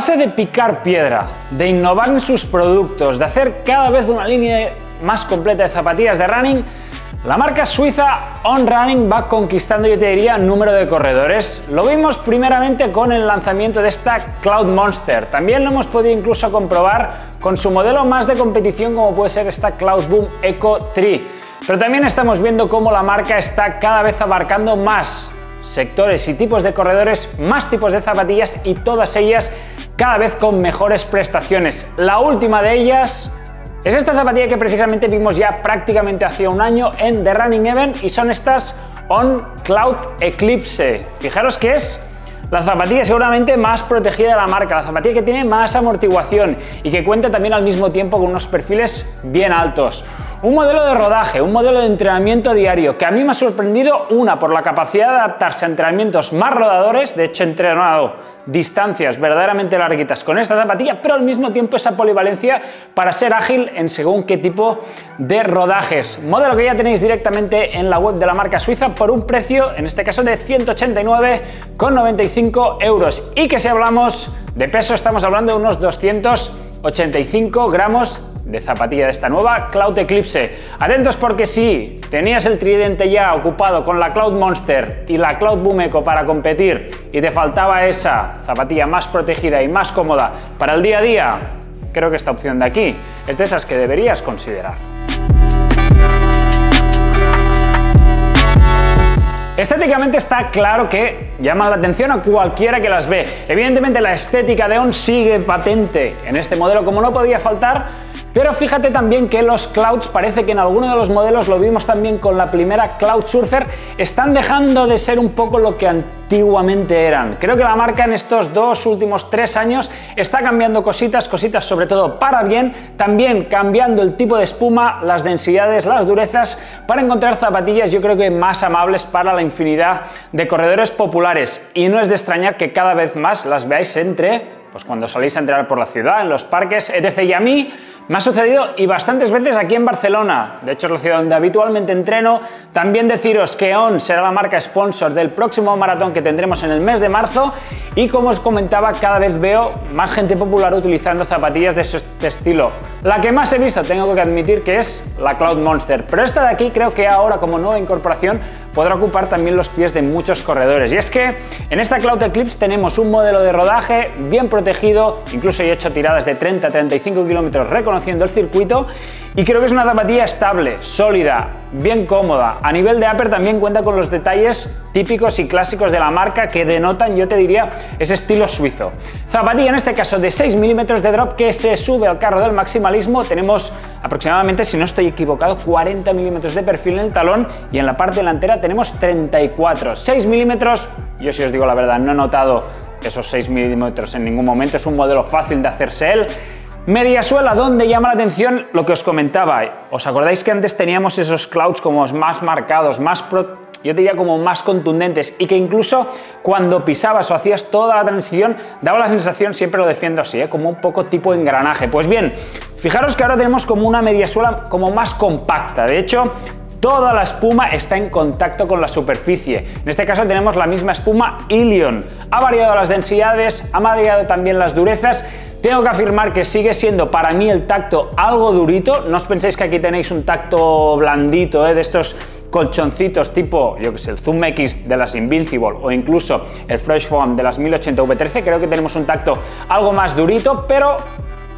base de picar piedra, de innovar en sus productos, de hacer cada vez una línea más completa de zapatillas de running, la marca suiza On Running va conquistando, yo te diría, número de corredores. Lo vimos primeramente con el lanzamiento de esta Cloudmonster. También lo hemos podido incluso comprobar con su modelo más de competición, como puede ser esta Cloudboom Echo 3. Pero también estamos viendo cómo la marca está cada vez abarcando más sectores y tipos de corredores, más tipos de zapatillas y todas ellas cada vez con mejores prestaciones. La última de ellas es esta zapatilla que precisamente vimos ya prácticamente hace un año en The Running Event, y son estas On Cloudeclipse. Fijaros que es la zapatilla seguramente más protegida de la marca, la zapatilla que tiene más amortiguación y que cuenta también al mismo tiempo con unos perfiles bien altos. Un modelo de rodaje, un modelo de entrenamiento diario que a mí me ha sorprendido, una, por la capacidad de adaptarse a entrenamientos más rodadores, de hecho he entrenado distancias verdaderamente larguitas con esta zapatilla, pero al mismo tiempo esa polivalencia para ser ágil en según qué tipo de rodajes. Modelo que ya tenéis directamente en la web de la marca suiza por un precio, en este caso, de 189,95 €. Y que si hablamos de peso estamos hablando de unos 285 gramos de zapatilla de esta nueva Cloudeclipse. Atentos, porque si tenías el tridente ya ocupado con la Cloudmonster y la Cloudboom Echo para competir y te faltaba esa zapatilla más protegida y más cómoda para el día a día, creo que esta opción de aquí es de esas que deberías considerar. Estéticamente está claro que llaman la atención a cualquiera que las ve. Evidentemente la estética de On sigue patente en este modelo, como no podía faltar, pero fíjate también que los Clouds, parece que en alguno de los modelos, lo vimos también con la primera Cloudsurfer, están dejando de ser un poco lo que antiguamente eran. Creo que la marca en estos dos últimos 3 años está cambiando cositas sobre todo para bien, también cambiando el tipo de espuma, las densidades, las durezas, para encontrar zapatillas yo creo que más amables para la infinidad de corredores populares, y no es de extrañar que cada vez más las veáis pues cuando salís a entrenar por la ciudad, en los parques, etc. Y a mí me ha sucedido, y bastantes veces, aquí en Barcelona, de hecho es la ciudad donde habitualmente entreno. También deciros que On será la marca sponsor del próximo maratón que tendremos en el mes de marzo, y como os comentaba, cada vez veo más gente popular utilizando zapatillas de este estilo. La que más he visto, tengo que admitir, que es la Cloudmonster, pero esta de aquí creo que ahora, como nueva incorporación, podrá ocupar también los pies de muchos corredores. Y es que en esta Cloudeclipse tenemos un modelo de rodaje bien protegido, incluso he hecho tiradas de 30-35 kilómetros reconociendo el circuito, y creo que es una zapatilla estable, sólida, bien cómoda. A nivel de upper también cuenta con los detalles típicos y clásicos de la marca que denotan, yo te diría, ese estilo suizo. Zapatilla en este caso de 6 milímetros de drop que se sube al carro del maximalismo. Tenemos aproximadamente, si no estoy equivocado, 40 milímetros de perfil en el talón, y en la parte delantera tenemos 34. 6 milímetros, yo si os digo la verdad no he notado esos 6 milímetros en ningún momento, es un modelo fácil de hacerse él. Mediasuela, donde llama la atención lo que os comentaba. ¿Os acordáis que antes teníamos esos clouds como más marcados, más yo diría como más contundentes, y que incluso cuando pisabas o hacías toda la transición daba la sensación, siempre lo defiendo así, como un poco tipo engranaje? Pues bien, fijaros que ahora tenemos como una mediasuela como más compacta. De hecho, toda la espuma está en contacto con la superficie. En este caso tenemos la misma espuma Helion. Ha variado las densidades, ha variado también las durezas. Tengo que afirmar que sigue siendo para mí el tacto algo durito. No os penséis que aquí tenéis un tacto blandito, de estos colchoncitos tipo, yo que sé, el Zoom X de las Invincible o incluso el Fresh Foam de las 1080 V13. Creo que tenemos un tacto algo más durito, pero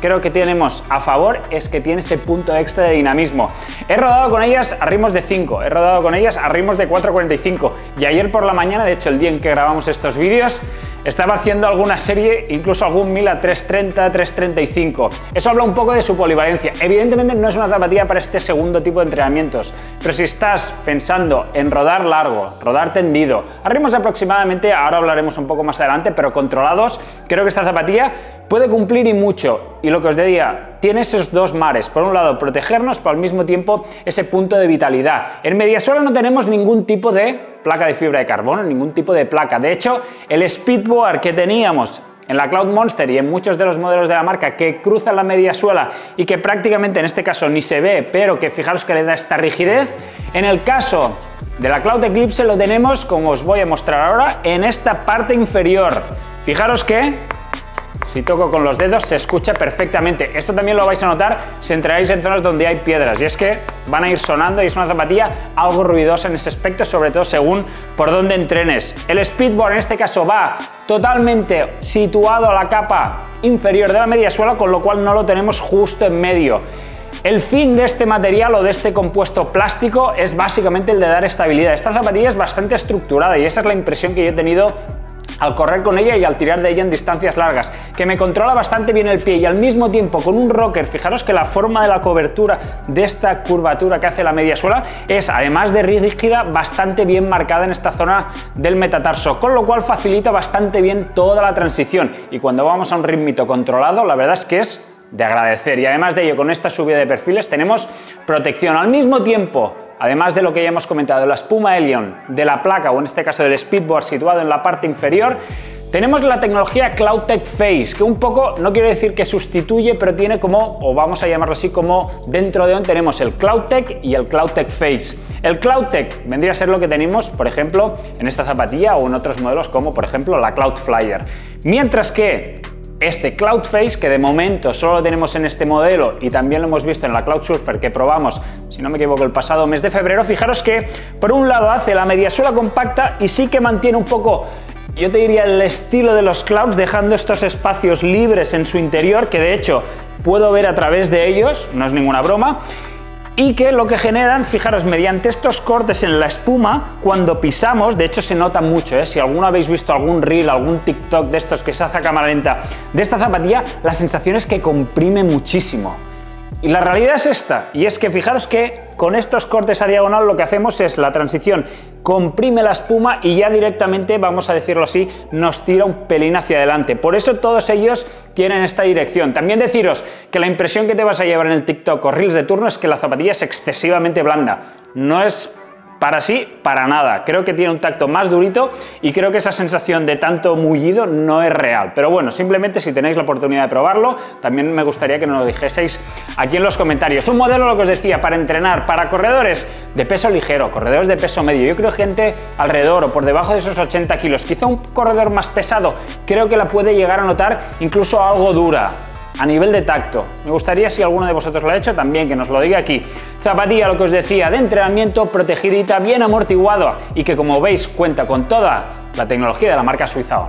creo que tenemos a favor es que tiene ese punto extra de dinamismo. He rodado con ellas a ritmos de 5, he rodado con ellas a ritmos de 4.45, y ayer por la mañana, de hecho el día en que grabamos estos vídeos, estaba haciendo alguna serie, incluso algún mil a 3.30, 3.35. Eso habla un poco de su polivalencia. Evidentemente no es una zapatilla para este segundo tipo de entrenamientos, pero si estás pensando en rodar largo, rodar tendido, a ritmos aproximadamente, ahora hablaremos un poco más adelante, pero controlados, creo que esta zapatilla puede cumplir y mucho. Y lo que os decía, tiene esos dos mares. Por un lado, protegernos, pero al mismo tiempo ese punto de vitalidad. En mediasuela no tenemos ningún tipo de placa de fibra de carbono, ningún tipo de placa. De hecho, el Speedboard que teníamos en la Cloudmonster y en muchos de los modelos de la marca que cruzan la mediasuela y que prácticamente en este caso ni se ve, pero que fijaros que le da esta rigidez, en el caso de la Cloudeclipse lo tenemos, como os voy a mostrar ahora, en esta parte inferior. Fijaros que Si toco con los dedos se escucha perfectamente. Esto también lo vais a notar si entráis en zonas donde hay piedras, y es que van a ir sonando y es una zapatilla algo ruidosa en ese aspecto, sobre todo según por dónde entrenes. El Speedboard en este caso va totalmente situado a la capa inferior de la media suela, con lo cual no lo tenemos justo en medio. El fin de este material o de este compuesto plástico es básicamente el de dar estabilidad. Esta zapatilla es bastante estructurada y esa es la impresión que yo he tenido al correr con ella y al tirar de ella en distancias largas, que me controla bastante bien el pie y al mismo tiempo con un rocker. Fijaros que la forma de la cobertura de esta curvatura que hace la media suela es, además de rígida, bastante bien marcada en esta zona del metatarso, con lo cual facilita bastante bien toda la transición, y cuando vamos a un ritmito controlado la verdad es que es de agradecer. Y además de ello, con esta subida de perfiles tenemos protección al mismo tiempo. Además de lo que ya hemos comentado, la espuma Helion de la placa, o en este caso del Speedboard situado en la parte inferior, tenemos la tecnología CloudTec Phase, que un poco, no quiero decir que sustituye, pero tiene como, o vamos a llamarlo así, como dentro de ON tenemos el CloudTec y el CloudTec Phase. El CloudTec vendría a ser lo que tenemos, por ejemplo, en esta zapatilla o en otros modelos como, por ejemplo, la CloudFlyer. Mientras que este CloudPhase, que de momento solo lo tenemos en este modelo y también lo hemos visto en la Cloudsurfer que probamos, si no me equivoco, el pasado mes de febrero, fijaros que por un lado hace la mediasuela compacta y sí que mantiene un poco, yo te diría, el estilo de los Clouds, dejando estos espacios libres en su interior, que de hecho puedo ver a través de ellos, no es ninguna broma, y que lo que generan, fijaros, mediante estos cortes en la espuma, cuando pisamos, de hecho se nota mucho, si alguno habéis visto algún reel, algún TikTok de estos que se hace a cámara lenta de esta zapatilla, la sensación es que comprime muchísimo. Y la realidad es esta, y es que fijaros que con estos cortes a diagonal lo que hacemos es la transición, comprime la espuma y ya directamente, vamos a decirlo así, nos tira un pelín hacia adelante. Por eso todos ellos tienen esta dirección. También deciros que la impresión que te vas a llevar en el TikTok o Reels de turno es que la zapatilla es excesivamente blanda. No es para sí, para nada. Creo que tiene un tacto más durito y creo que esa sensación de tanto mullido no es real. Pero bueno, simplemente si tenéis la oportunidad de probarlo, también me gustaría que nos lo dijeseis aquí en los comentarios. Un modelo, lo que os decía, para entrenar, para corredores de peso ligero, corredores de peso medio. Yo creo gente alrededor o por debajo de esos 80 kilos. Quizá un corredor más pesado, creo que la puede llegar a notar incluso algo dura a nivel de tacto. Me gustaría, si alguno de vosotros lo ha hecho, también que nos lo diga aquí. Zapatilla, lo que os decía, de entrenamiento, protegidita, bien amortiguada, y que como veis cuenta con toda la tecnología de la marca suiza On.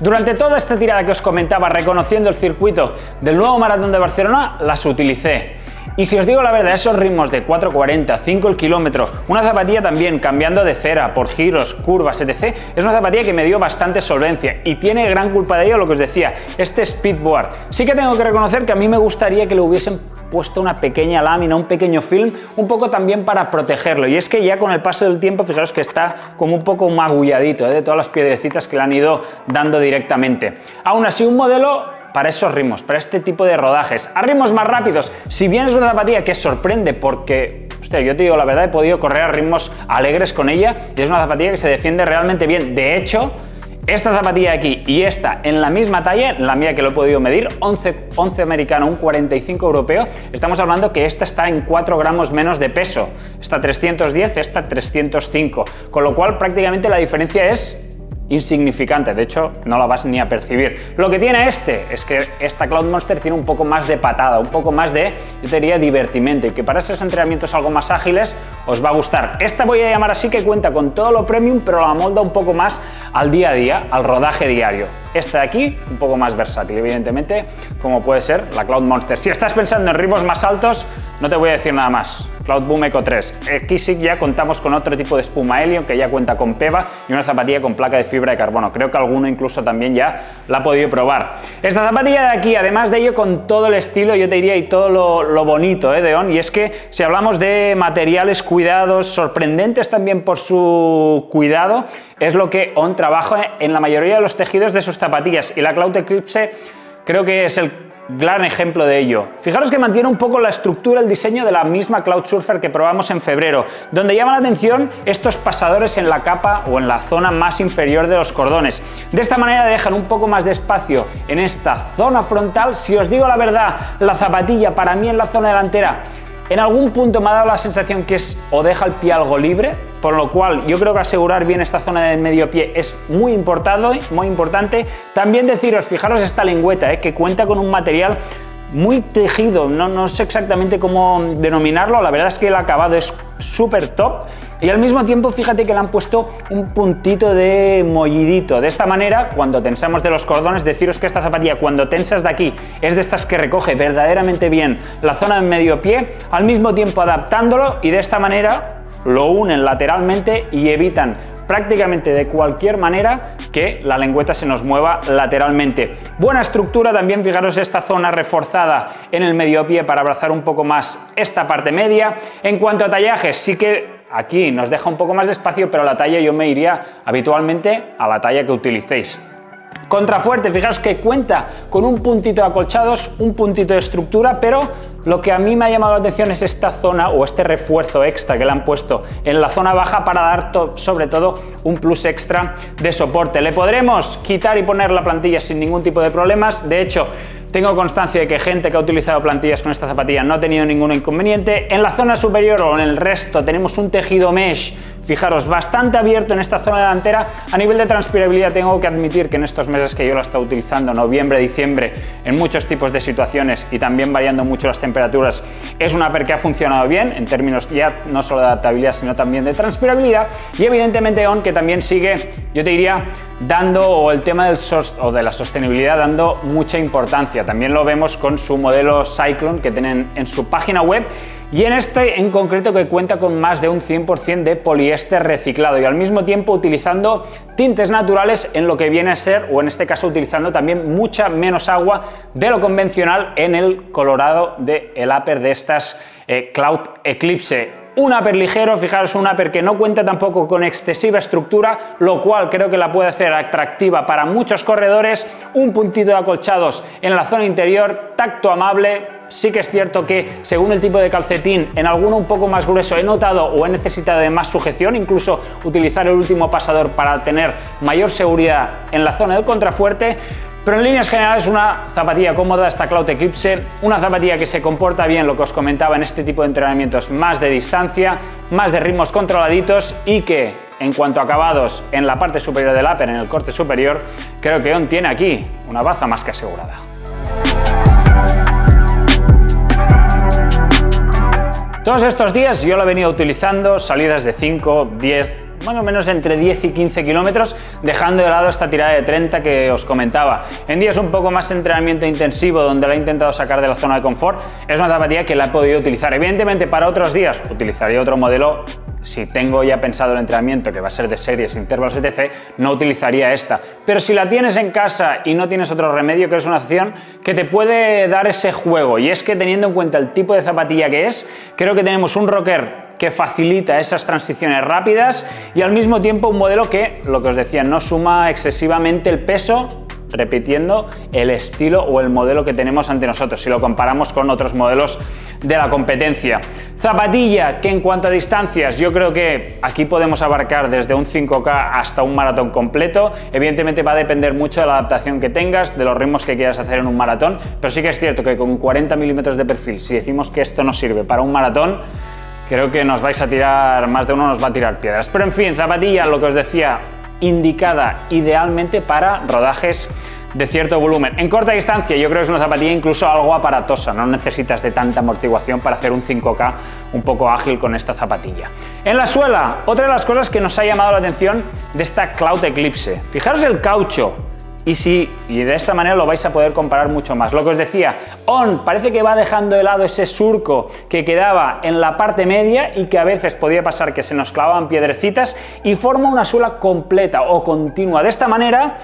Durante toda esta tirada que os comentaba, reconociendo el circuito del nuevo maratón de Barcelona, las utilicé. Y si os digo la verdad, esos ritmos de 4.40, 5 el kilómetro, una zapatilla también cambiando de cera por giros, curvas, etc., es una zapatilla que me dio bastante solvencia y tiene gran culpa de ello, lo que os decía, este Speedboard. Sí que tengo que reconocer que a mí me gustaría que le hubiesen puesto una pequeña lámina, un pequeño film, un poco también para protegerlo, y es que ya con el paso del tiempo, fijaros que está como un poco magulladito, de todas las piedrecitas que le han ido dando directamente. Aún así, un modelo para esos ritmos, para este tipo de rodajes, a ritmos más rápidos. Si bien es una zapatilla que sorprende porque, hostia, yo te digo la verdad, he podido correr a ritmos alegres con ella y es una zapatilla que se defiende realmente bien. De hecho, esta zapatilla aquí y esta en la misma talla, la mía que lo he podido medir, 11 americano, un 45 europeo, estamos hablando que esta está en 4 gramos menos de peso. Esta 310, esta 305, con lo cual prácticamente la diferencia es insignificante, de hecho no la vas ni a percibir. Lo que tiene es que esta Cloudmonster tiene un poco más de patada, un poco más de, yo diría, divertimento, y que para esos entrenamientos algo más ágiles os va a gustar. Esta voy a llamar así, que cuenta con todo lo premium pero la molda un poco más al día a día, al rodaje diario. Esta de aquí, un poco más versátil, evidentemente, como puede ser la Cloudmonster. Si estás pensando en ritmos más altos, no te voy a decir nada más. Cloudboom Echo 3. Aquí sí ya contamos con otro tipo de espuma Helion, que ya cuenta con peva y una zapatilla con placa de fibra de carbono. Creo que alguno incluso también ya la ha podido probar. Esta zapatilla de aquí, además de ello, con todo el estilo, yo te diría, y todo lo bonito de On. Y es que si hablamos de materiales cuidados, sorprendentes también por su cuidado, es lo que On trabaja en la mayoría de los tejidos de sus zapatillas, y la Cloudeclipse creo que es el gran ejemplo de ello. Fijaros que mantiene un poco la estructura, el diseño de la misma Cloudsurfer que probamos en febrero, donde llaman la atención estos pasadores en la capa o en la zona más inferior de los cordones. De esta manera dejan un poco más de espacio en esta zona frontal. Si os digo la verdad, la zapatilla para mí en la zona delantera en algún punto me ha dado la sensación que es o deja el pie algo libre, por lo cual yo creo que asegurar bien esta zona del medio pie es muy importante, muy importante. También deciros, fijaros esta lengüeta, que cuenta con un material muy tejido, no sé exactamente cómo denominarlo, la verdad es que el acabado es súper top y al mismo tiempo fíjate que le han puesto un puntito de mollidito. De esta manera, cuando tensamos de los cordones, deciros que esta zapatilla cuando tensas de aquí es de estas que recoge verdaderamente bien la zona del medio pie, al mismo tiempo adaptándolo, y de esta manera lo unen lateralmente y evitan prácticamente de cualquier manera que la lengüeta se nos mueva lateralmente. Buena estructura también, fijaros esta zona reforzada en el medio pie para abrazar un poco más esta parte media. En cuanto a tallajes, sí que aquí nos deja un poco más de espacio, pero la talla yo me iría habitualmente a la talla que utilicéis. Contrafuerte, fijaos que cuenta con un puntito de acolchados, un puntito de estructura, pero lo que a mí me ha llamado la atención es esta zona o este refuerzo extra que le han puesto en la zona baja para dar sobre todo un plus extra de soporte. Le podremos quitar y poner la plantilla sin ningún tipo de problemas. De hecho, tengo constancia de que gente que ha utilizado plantillas con esta zapatilla no ha tenido ningún inconveniente. En la zona superior o en el resto tenemos un tejido mesh, fijaros, bastante abierto en esta zona delantera. A nivel de transpirabilidad tengo que admitir que en estos meses que yo la he estado utilizando, noviembre, diciembre, en muchos tipos de situaciones y también variando mucho las temperaturas, es una pair que ha funcionado bien en términos ya no solo de adaptabilidad sino también de transpirabilidad. Y evidentemente On, que también sigue, yo te diría, dando el tema del o de la sostenibilidad, dando mucha importancia. También lo vemos con su modelo Cyclone que tienen en su página web, y en este en concreto que cuenta con más de un 100% de poliéster reciclado y al mismo tiempo utilizando tintes naturales en lo que viene a ser, o en este caso utilizando también mucha menos agua de lo convencional en el colorado del upper de estas Cloudeclipse. Un upper ligero, fijaros, un upper que no cuenta tampoco con excesiva estructura, lo cual creo que la puede hacer atractiva para muchos corredores. Un puntito de acolchados en la zona interior, tacto amable. Sí que es cierto que según el tipo de calcetín, en alguno un poco más grueso he notado o he necesitado de más sujeción, incluso utilizar el último pasador para tener mayor seguridad en la zona del contrafuerte. Pero en líneas generales una zapatilla cómoda, esta Cloudeclipse, una zapatilla que se comporta bien, lo que os comentaba, en este tipo de entrenamientos más de distancia, más de ritmos controladitos, y que en cuanto a acabados en la parte superior del upper, en el corte superior, creo que On tiene aquí una baza más que asegurada. Todos estos días yo lo he venido utilizando, salidas de 5, 10, más o menos entre 10 y 15 kilómetros, dejando de lado esta tirada de 30 que os comentaba. En días un poco más de entrenamiento intensivo, donde la he intentado sacar de la zona de confort, es una zapatilla que la he podido utilizar. Evidentemente para otros días utilizaré otro modelo. Si tengo ya pensado el entrenamiento, que va a ser de series, intervalos, etc., no utilizaría esta. Pero si la tienes en casa y no tienes otro remedio, que es una opción que te puede dar ese juego. Y es que teniendo en cuenta el tipo de zapatilla que es, creo que tenemos un rocker que facilita esas transiciones rápidas y al mismo tiempo un modelo que, lo que os decía, no suma excesivamente el peso, repitiendo el estilo o el modelo que tenemos ante nosotros si lo comparamos con otros modelos de la competencia. Zapatilla que en cuanto a distancias yo creo que aquí podemos abarcar desde un 5K hasta un maratón completo. Evidentemente va a depender mucho de la adaptación que tengas, de los ritmos que quieras hacer en un maratón, pero sí que es cierto que con 40 milímetros de perfil, si decimos que esto no sirve para un maratón, creo que nos vais a tirar, más de uno nos va a tirar piedras. Pero en fin, zapatilla, lo que os decía, indicada idealmente para rodajes de cierto volumen. En corta distancia yo creo que es una zapatilla incluso algo aparatosa, no necesitas de tanta amortiguación para hacer un 5K un poco ágil con esta zapatilla. En la suela, otra de las cosas que nos ha llamado la atención de esta Cloudeclipse, fijaros el caucho. Y de esta manera lo vais a poder comparar mucho más. Lo que os decía, On parece que va dejando de lado ese surco que quedaba en la parte media y que a veces podía pasar que se nos clavaban piedrecitas, y forma una suela completa o continua. De esta manera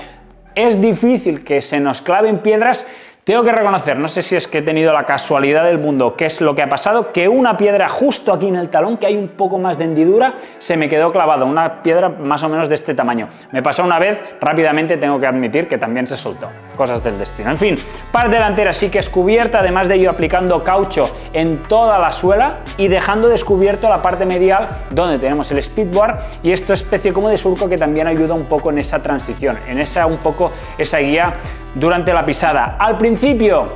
es difícil que se nos claven piedras. Tengo que reconocer, no sé si es que he tenido la casualidad del mundo, qué es lo que ha pasado, que una piedra justo aquí en el talón, que hay un poco más de hendidura, se me quedó clavada, una piedra más o menos de este tamaño. Me pasó una vez, rápidamente tengo que admitir que también se soltó, cosas del destino. En fin, parte delantera sí que es cubierta, además de ello aplicando caucho en toda la suela y dejando descubierto la parte medial donde tenemos el Speedboard y esta especie como de surco que también ayuda un poco en esa transición, en esa guía durante la pisada. Al principio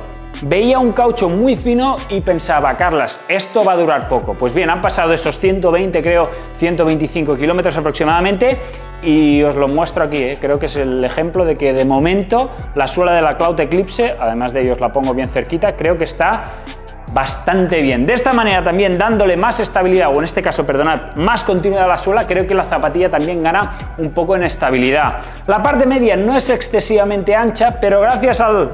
Veía un caucho muy fino y pensaba, Carlas, esto va a durar poco. Pues bien, han pasado esos 120, creo, 125 kilómetros aproximadamente, y os lo muestro aquí, creo que es el ejemplo de que de momento la suela de la Cloudeclipse, además de ellos la pongo bien cerquita, creo que está bastante bien. De esta manera también dándole más estabilidad, o en este caso, perdonad, más continuidad a la suela, creo que la zapatilla también gana un poco en estabilidad. La parte media no es excesivamente ancha, pero gracias al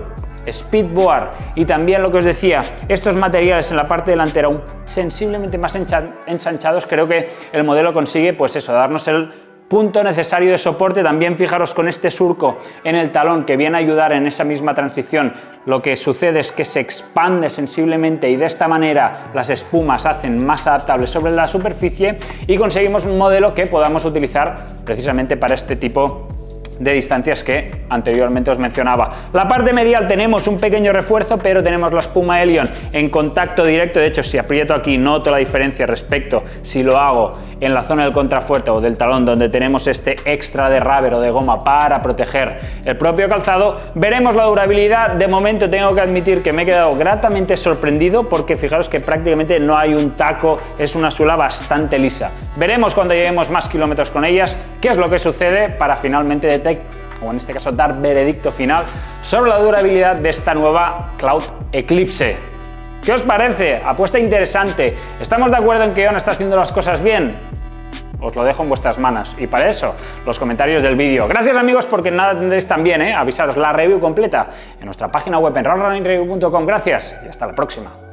Speedboard y también lo que os decía, estos materiales en la parte delantera sensiblemente más ensanchados, creo que el modelo consigue, pues eso, darnos el punto necesario de soporte. También fijaros con este surco en el talón que viene a ayudar en esa misma transición. Lo que sucede es que se expande sensiblemente y de esta manera las espumas hacen más adaptables sobre la superficie y conseguimos un modelo que podamos utilizar precisamente para este tipo de distancias que anteriormente os mencionaba. La parte medial tenemos un pequeño refuerzo, pero tenemos la espuma Helion en contacto directo. De hecho, si aprieto aquí noto la diferencia respecto si lo hago en la zona del contrafuerte o del talón, donde tenemos este extra de rubber o de goma para proteger el propio calzado. Veremos la durabilidad. De momento tengo que admitir que me he quedado gratamente sorprendido, porque fijaros que prácticamente no hay un taco, es una suela bastante lisa. Veremos cuando lleguemos más kilómetros con ellas qué es lo que sucede para finalmente determinar, o en este caso dar veredicto final sobre la durabilidad de esta nueva Cloudeclipse. ¿Qué os parece? Apuesta interesante. ¿Estamos de acuerdo en que On está haciendo las cosas bien? Os lo dejo en vuestras manos, y para eso los comentarios del vídeo. Gracias, amigos, porque nada tendréis también, avisaros la review completa en nuestra página web en roadrunningreview.com. Gracias y hasta la próxima.